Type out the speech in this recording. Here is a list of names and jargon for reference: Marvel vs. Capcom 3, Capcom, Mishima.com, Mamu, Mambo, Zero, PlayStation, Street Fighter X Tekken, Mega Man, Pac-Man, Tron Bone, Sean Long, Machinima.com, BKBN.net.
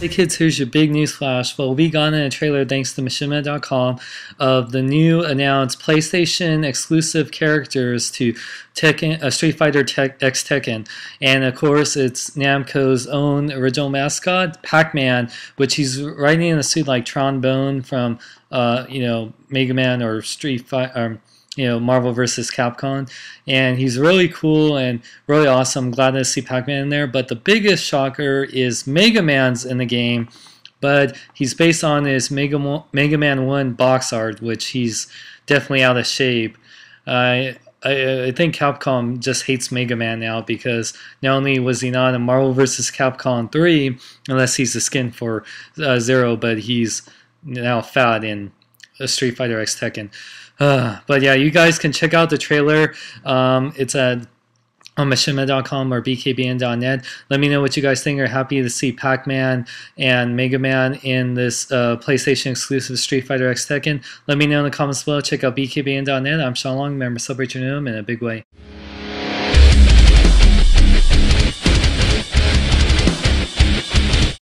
Hey kids, here's your big news flash. Well, we got in a trailer thanks to Mishima.com of the new announced PlayStation exclusive characters to Tekken, Street Fighter X Tekken. And of course, it's Namco's own original mascot, Pac-Man, which he's riding in a suit like Tron Bone from, Mega Man or Street Fighter. Marvel vs. Capcom, and he's really cool and really awesome. Glad to see Pac-Man in there, but the biggest shocker is Mega Man's in the game, but he's based on his Mega Man 1 box art, which he's definitely out of shape. I think Capcom just hates Mega Man now, because not only was he not in Marvel vs. Capcom 3, unless he's the skin for Zero, but he's now fat in Street Fighter X Tekken. But yeah, you guys can check out the trailer. It's at on Machinima.com or BKBN.net. Let me know what you guys think. Are happy to see Pac-Man and Mega Man in this PlayStation exclusive Street Fighter X Tekken. Let me know in the comments below. Check out BKBN.net. I'm Sean Long. Remember, celebrate your new in a big way.